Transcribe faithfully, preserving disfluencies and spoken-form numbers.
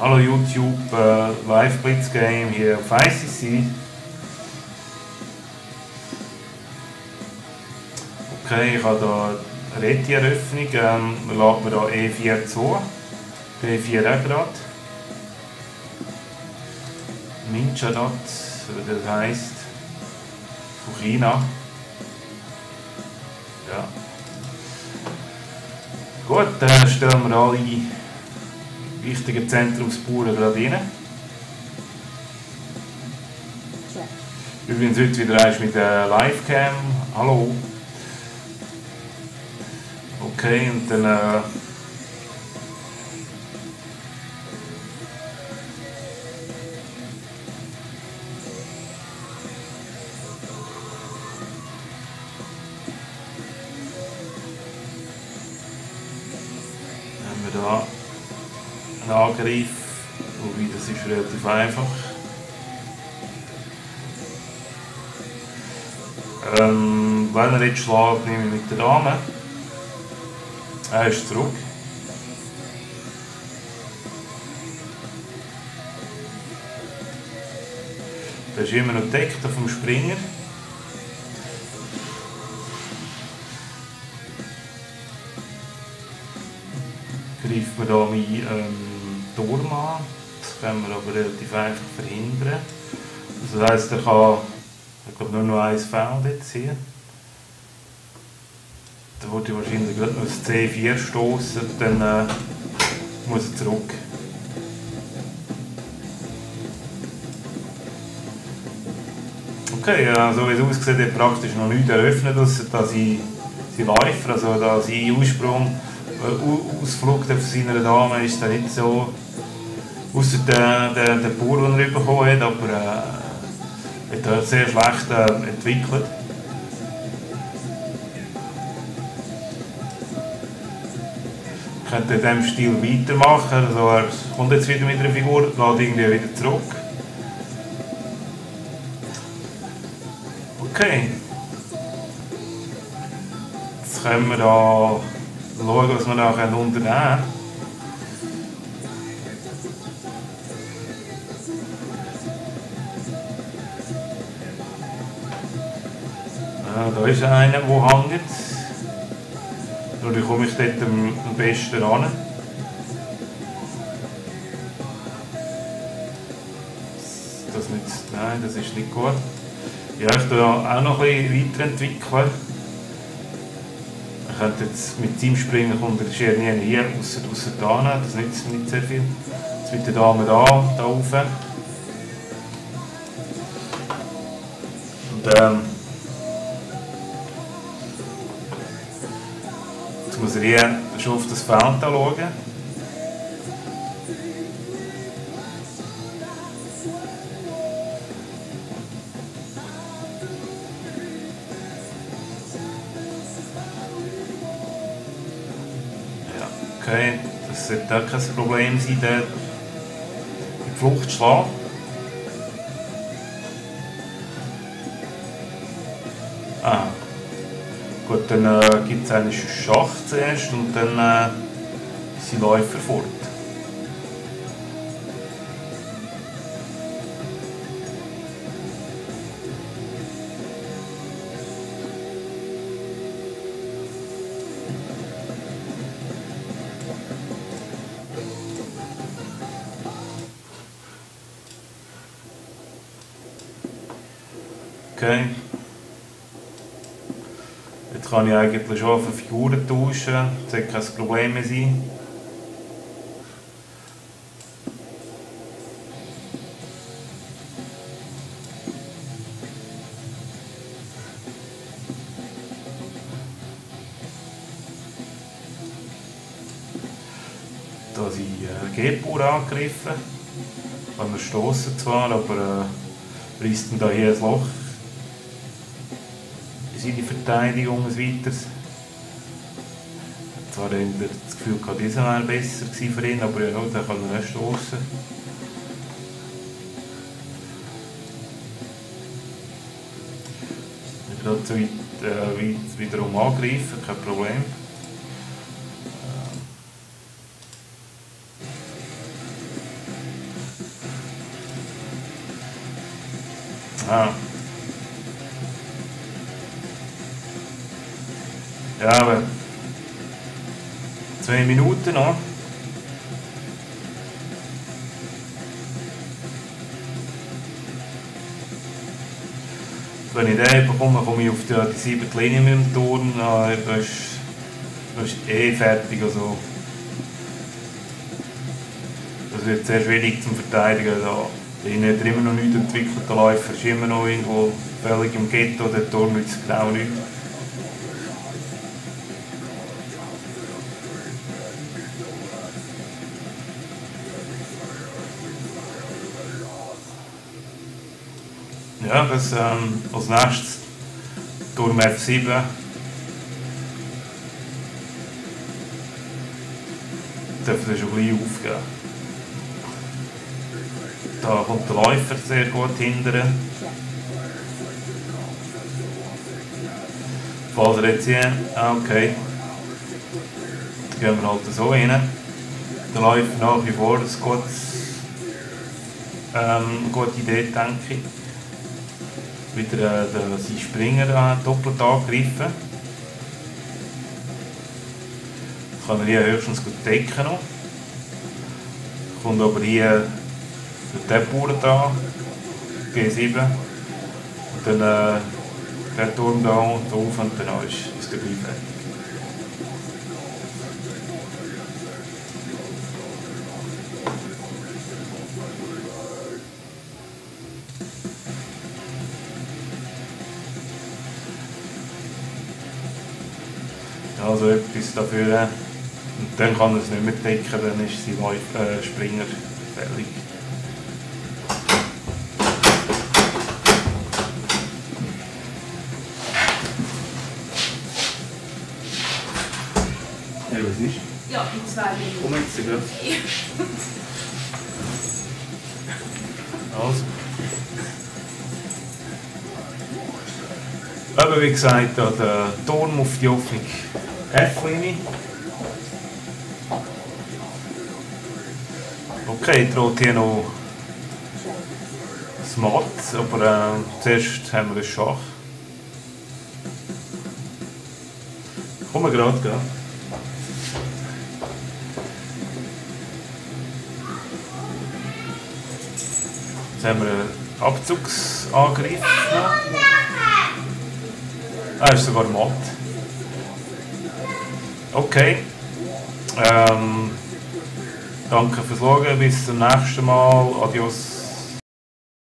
Hallo YouTube, äh, Live Blitz Game hier auf I C C. Okay, ich habe hier Rettieröffnung, ähm, laden wir hier E vier zu, B vier auch gerade. Minchadad, das heisst von China. Ja. Gut, dann stellen wir alle wichtigen Zentrumsbauern gerade rein. Übrigens heute wieder eins mit der Livecam. Hallo. Okay, und dann äh, haben wir da einen Angriff, wobei das ist relativ einfach. Ähm, wenn er jetzt schlägt, nehme ich mit der Dame. Er ist zurück. Da ist immer noch gedeckt vom Springer. Greift man hier meinen ähm, Turm an. Das können wir aber relativ einfach verhindern. Das heisst, er kann, ich glaube, nur noch ein Feld jetzt hier. Da würde ich wahrscheinlich gerade noch das C vier stoßen, dann äh, muss er zurück. Okay, ja, so wie es aussieht, hat er praktisch noch nichts eröffnet, außer dass ich sie Läufer, also dass ich Aussprung, äh, Ausflug von seiner Dame ist dann nicht so, außer der, der, der Bauer, den er bekommen hat, aber äh, hat er sehr schlecht äh, entwickelt. Ich könnte in diesem Stil weitermachen, also er kommt jetzt wieder mit einer Figur, lädt irgendwie wieder zurück. Okay. Jetzt können wir da schauen, was wir da unternehmen können. Ja, da ist einer, der hängt. Dadurch komme ich dort am besten ran. Das nicht, nein, das ist nicht gut. Ja, ich kann auch noch ein bisschen weiterentwickeln. Ich könnte jetzt mit seinem Springer unter der Schirne hier, außer da hin, das nützt mir nicht sehr viel. Jetzt mit der Dame da, da rauf. Und ähm, muss ich hier schon auf das Feld schauen. Ja, okay, das sollte auch kein Problem sein, dort in die Flucht zu schlagen. Ah. Gut, dann äh, gibt es einen Schach zuerst und dann äh, sind Läufer fort. Okay. Jetzt kann ich eigentlich schon auf eine Figur tauschen, das sollte kein Problem mehr sein. Da sind G-Bauer angegriffen, kann er stossen zwar, aber äh, reißt ihn da hier ein Loch. Seine Verteidigung ein weiteres. Zwar hat er das Gefühl, dieser wäre besser gewesen für ihn, aber ja, da kann er nicht stoßen. Nicht gerade so weit, äh, weit wiederum angreifen, kein Problem. Ja. Ja, aber zwei Minuten noch. Wenn ich den bekomme, komme ich auf die, die siebte Linie mit dem Turm. Das ist, das ist eh fertig. Also. Das wird sehr schwierig zum Verteidigen. Da hat immer noch nichts entwickelt. Der Läufer ist immer noch irgendwo völlig im Ghetto. Der Turm nützt genau nichts. Ja, das, ähm, als nächstes Turm F sieben. Dürfen wir schon gleich aufgeben. Da kommt der Läufer sehr gut hindern. Falls er jetzt hier, okay. Dann gehen wir halt so rein. Der Läufer nach wie vor, das ist gut, ähm, gute Idee, denke ich. Wieder äh, seinen Springer äh, doppelt angreifen. Das kann er hier höchstens gut decken. Noch. Kommt aber hier der Bauer da, G sieben. Und dann äh, der Turm da drauf und dann ist, ist der gleich fertig. Also etwas dafür. Und dann kann er es nicht mehr decken, dann ist sein äh, Springer fällig. Ja, was ist? Ja, in zwei Minuten. Komm jetzt, gell? Also. Aber wie gesagt, der Turm auf die Hoffnung. F-Linie. Okay, droht hier noch das Matt, aber äh, zuerst haben wir das Schach. Kommen wir gerade, gell? Jetzt haben wir einen Abzugsangriff. Ah, ist sogar Matt. Okay, ähm, danke fürs Schauen, bis zum nächsten Mal, adios.